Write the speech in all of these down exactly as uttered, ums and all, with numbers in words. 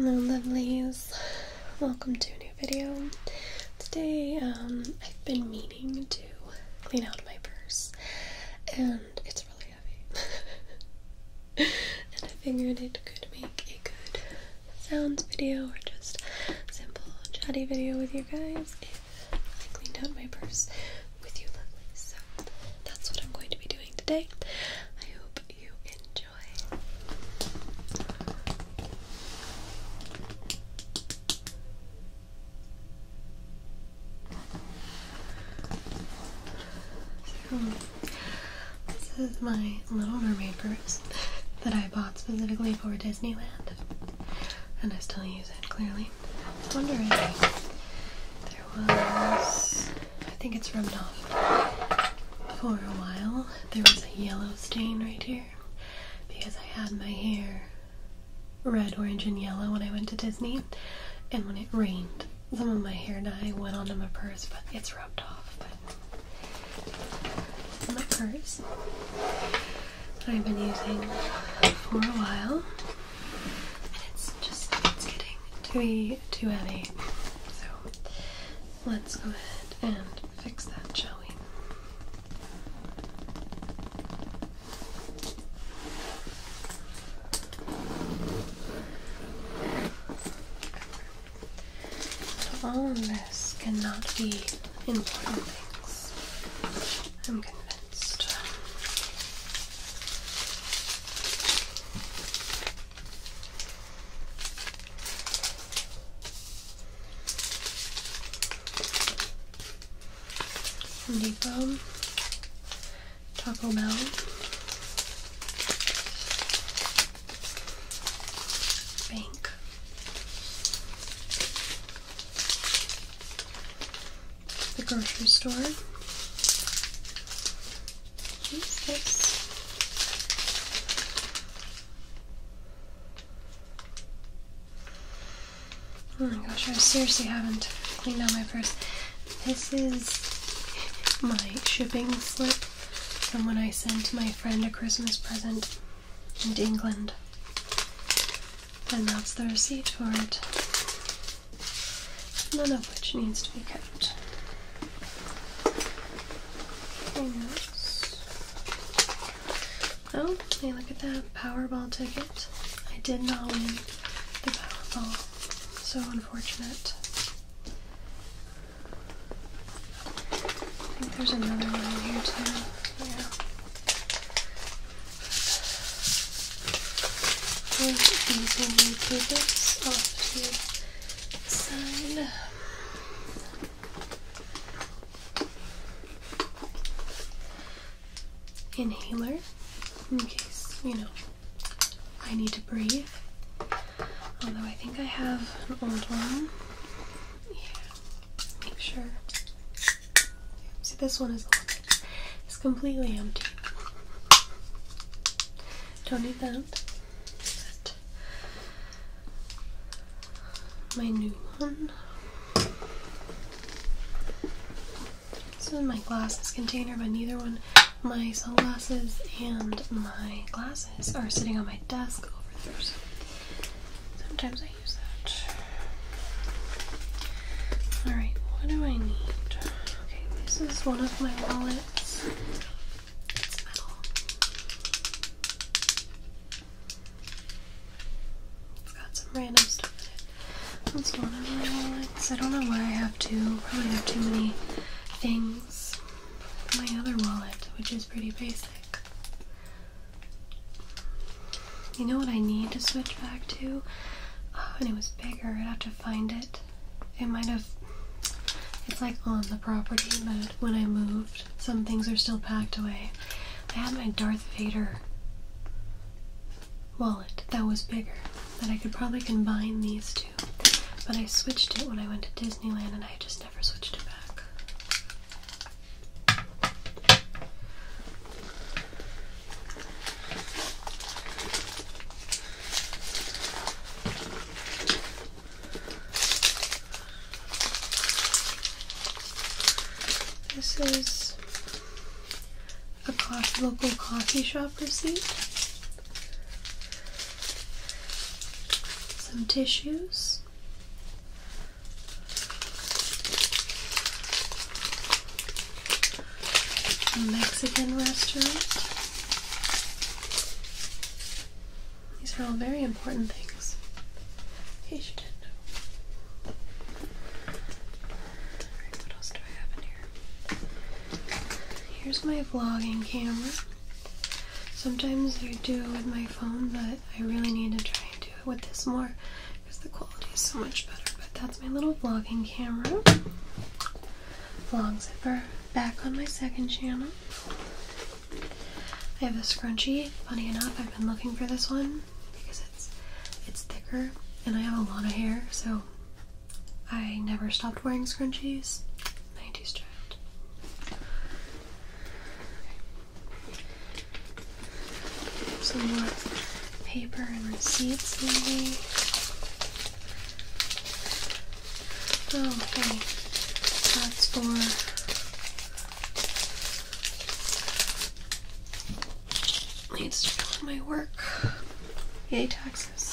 Hello lovelies, welcome to a new video. Today um, I've been meaning to clean out my purse and it's really heavy and I figured it could make a good sounds video or just simple chatty video with you guys if I cleaned out my purse with you lovelies. So that's what I'm going to be doing today. This is my Little Mermaid purse that I bought specifically for Disneyland, and I still use it, clearly. I was wondering, there was, I think it's rubbed off for a while, there was a yellow stain right here, because I had my hair red, orange, and yellow when I went to Disney, and when it rained, some of my hair dye went onto my purse, but it's rubbed off, but my purse that I've been using for a while, and it's just it's getting to be too heavy, so let's go ahead and fix that, shall we? So all of this cannot be important things, I'm convinced. Depot, Taco Bell, bank, the grocery store, what's this? Oh my gosh, I seriously haven't cleaned out my purse. This is my shipping slip from when I sent my friend a Christmas present into England, and that's the receipt for it, none of which needs to be kept. Oh, hey, look at that Powerball ticket. I did not win the Powerball, so unfortunate. There's another one in here too. Yeah. We'll easily put this off to the side. Inhaler, in case, you know, I need to breathe. Although I think I have an old one. Yeah, make sure. This one is it's completely empty. Don't need that. But my new one. This is my glasses container, but neither one, my sunglasses and my glasses, are sitting on my desk over there. So sometimes I use that. Alright, what do I need? This is one of my wallets. It's metal. It's got some random stuff in it. That's one of my wallets. I don't know why I have two. Probably have too many things. My other wallet, which is pretty basic. You know what I need to switch back to? Oh, and it was bigger. I'd have to find it. It might have... It's like on the property, but when I moved, some things are still packed away. I had my Darth Vader wallet that was bigger, that I could probably combine these two, but I switched it when I went to Disneyland and I just never switched it back. This is a co- local coffee shop receipt. It's some tissues. A Mexican restaurant. These are all very important things, in case you didn't know. Alright, what else do I have in here? Here's my vlogging camera. Sometimes I do it with my phone, but I really need to try and do it with this more because the quality is so much better. But that's my little vlogging camera. Vlog zipper. Back on my second channel. I have a scrunchie. Funny enough, I've been looking for this one because it's it's thicker and I have a lot of hair, so I never stopped wearing scrunchies. nineties child. Okay. Some more paper and receipts maybe. Oh, okay. That's for needs to go on my work. Yay, taxes.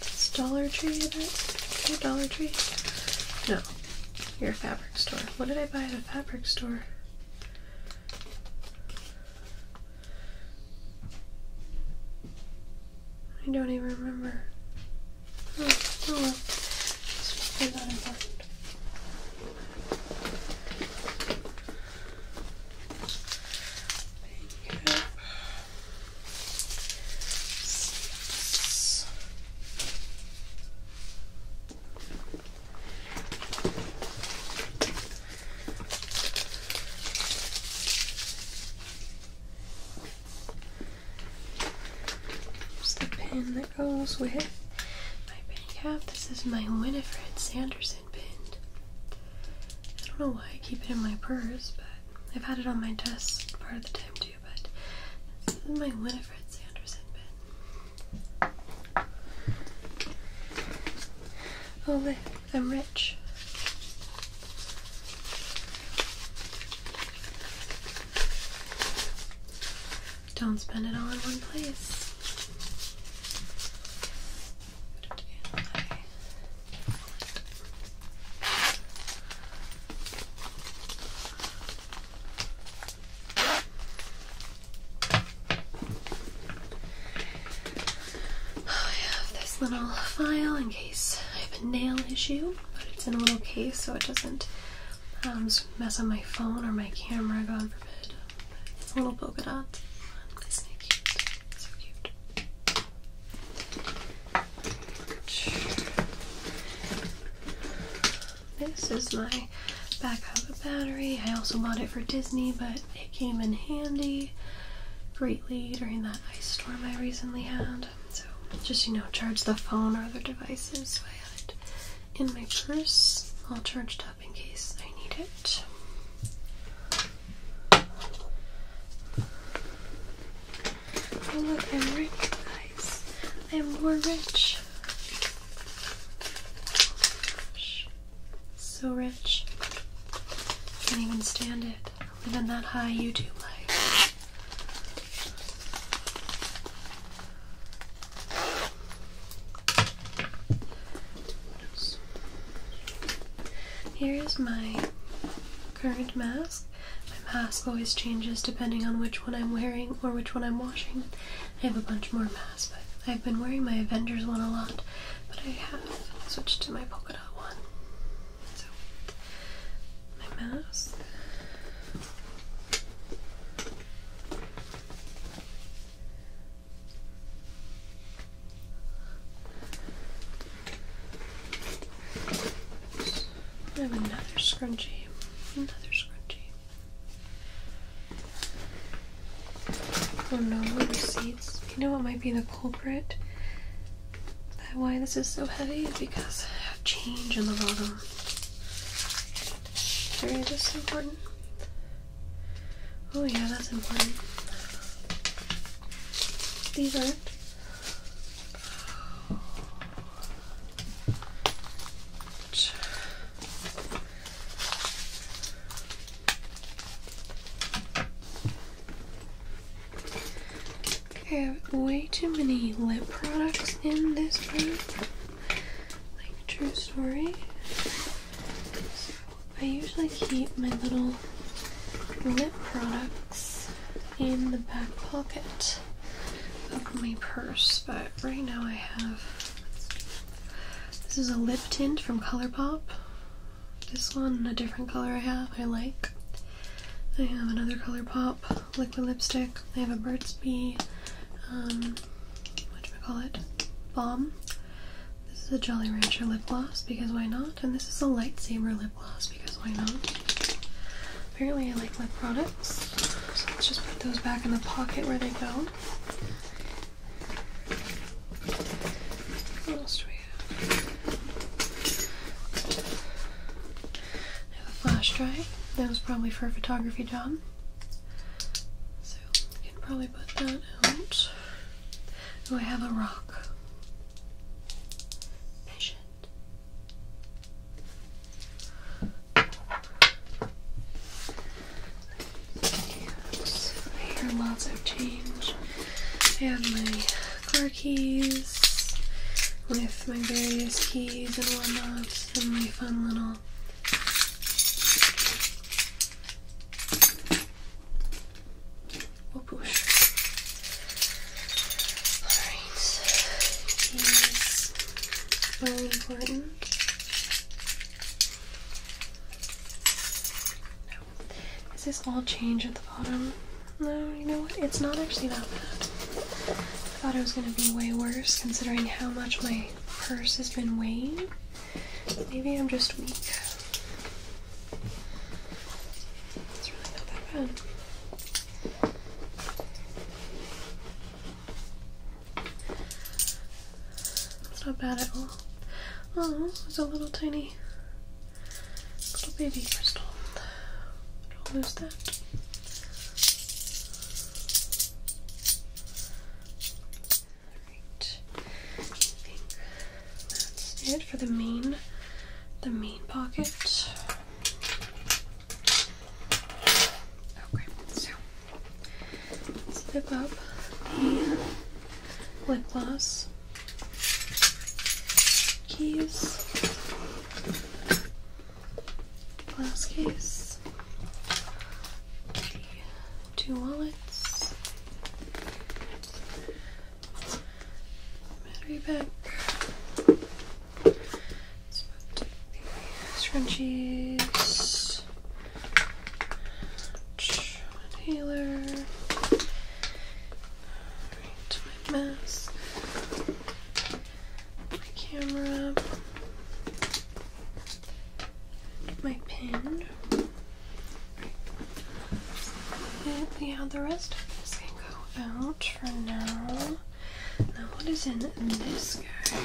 It's Dollar Tree, that? Okay, Dollar Tree? No. You're a fabric store. What did I buy at a fabric store? I don't even remember. Oh, oh well. It's not important. That goes with my pin cap. This is my Winifred Sanderson pin. I don't know why I keep it in my purse, but I've had it on my desk part of the time too, but this is my Winifred Sanderson pin. Oh look, I'm rich. Don't spend it all in one place. Little file in case I have a nail issue, but it's in a little case so it doesn't um, mess up my phone or my camera, God forbid. It's a little polka dot. Isn't it cute? So cute. This is my backup battery. I also bought it for Disney, but it came in handy greatly during that ice storm I recently had. So just, you know, charge the phone or other devices. So I had it in my purse, all charged up in case I need it. Oh look, I'm rich, guys. I am more rich. So rich. Can't even stand it. Living that high YouTube life. Here's my current mask. My mask always changes depending on which one I'm wearing or which one I'm washing. I have a bunch more masks, but I've been wearing my Avengers one a lot, but I have switched to my polka dot one. So, my mask. I have another scrunchie, another scrunchie. Oh no, more receipts. You know what might be the culprit? That why this is so heavy is because I have change in the bottom. Sorry, is this important? Oh yeah, that's important. These aren't. have way too many lip products in this room. Like, true story. So I usually keep my little lip products in the back pocket of my purse, but right now I have, this is a lip tint from ColourPop. This one, a different color I have, I like. I have another ColourPop liquid lipstick. I have a Burt's Bee, um, whatchamacallit, balm. This is a Jolly Rancher lip gloss, because why not? And this is a Lightsaber lip gloss, because why not? Apparently I like lip products, so let's just put those back in the pocket where they go. What else do we have? I have a flash drive. That was probably for a photography job. So I can probably put that out. Oh, I have a rock. Patient. I hear lots of change. I have my car keys with my various keys and whatnot, and my fun little very important. No. Is this all change at the bottom? No, you know what? It's not actually that bad. I thought it was going to be way worse considering how much my purse has been weighing. Maybe I'm just weak. It's really not that bad. It's not bad at all. Oh, there's a little tiny little baby crystal. Don't lose that. Alright. I think that's it for the main the main pocket. Okay, so let's zip up the lip gloss. Keys, glass case, the two wallets, battery pack, let's put the scrunchies, inhaler, right, my mask, camera, my pin, and yeah, the rest of this can go out for now. Now what is in this guy?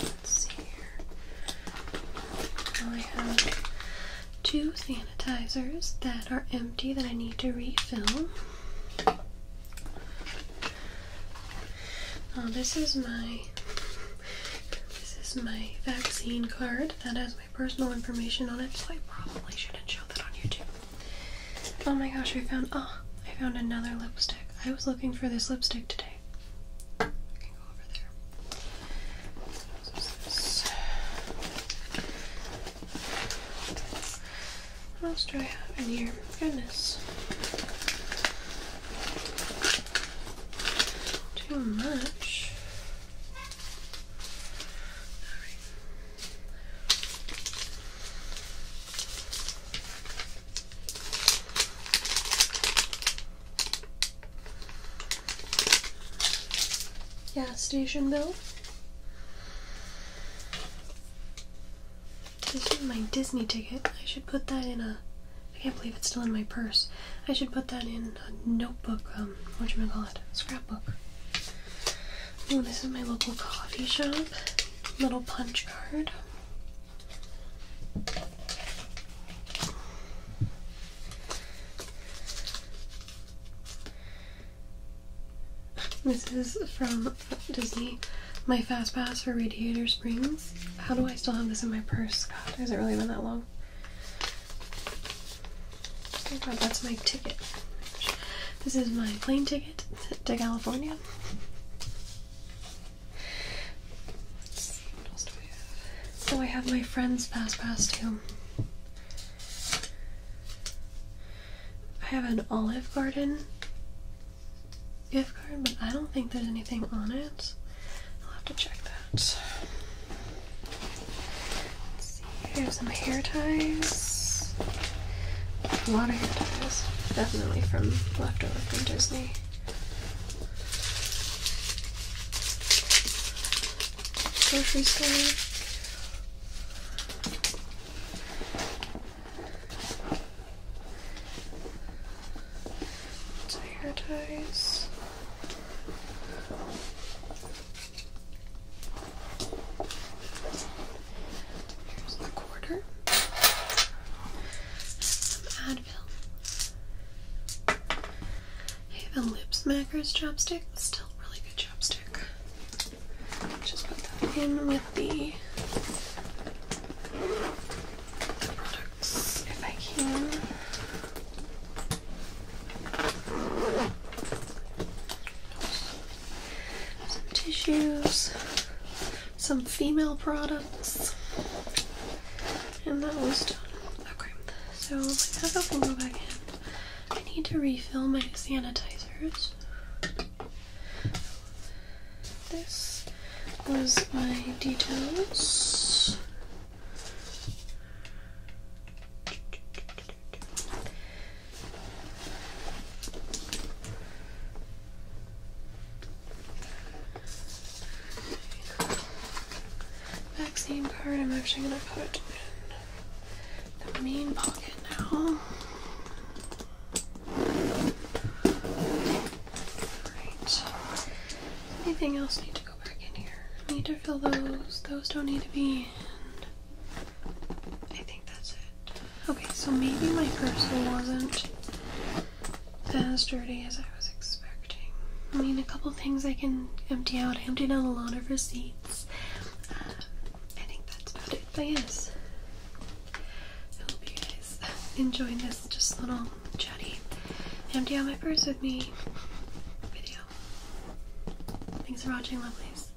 Let's see here. I have two sanitizers that are empty that I need to refill. Now this is my my vaccine card that has my personal information on it, so I probably shouldn't show that on YouTube. Oh my gosh, I found oh, I found another lipstick. I was looking for this lipstick today. I can go over there. What else is this? What else do I have in here? Goodness. Too much. Gas station bill. This is my Disney ticket. I should put that in a... I can't believe it's still in my purse. I should put that in a notebook, um, whatchamacallit, scrapbook. Oh, this is my local coffee shop. Little punch card. This is from Disney, my Fast Pass for Radiator Springs. How do I still have this in my purse? God, has it really been that long? Oh god, that's my ticket. This is my plane ticket to California. Let's, what else do we have? So I have my friend's Pass Pass too. I have an Olive Garden gift card, but I don't think there's anything on it. I'll have to check that. Let's see, here's some hair ties. A lot of hair ties. Definitely from leftover from Disney. Grocery store. Some hair ties. Here's the quarter. Some Advil. A Lip Smackers chopstick. Still really good chopstick. Just put that in with the, the products if I can. Some tissues, some female products, and that was done. Okay, so my cup can go back in. I need to refill my sanitizers. This was my Detox. Vaccine card I'm actually going to put in the main pocket now. Anything else need to go back in here? I need to fill those. Those don't need to be in. I think that's it. Okay, so maybe my purse wasn't as dirty as I was expecting. I mean, a couple things I can empty out. I emptied out a lot of receipts. Um, I think that's about it. But yes, I hope you guys enjoyed this just little chatty empty out my purse with me. Thanks for watching, lovelies.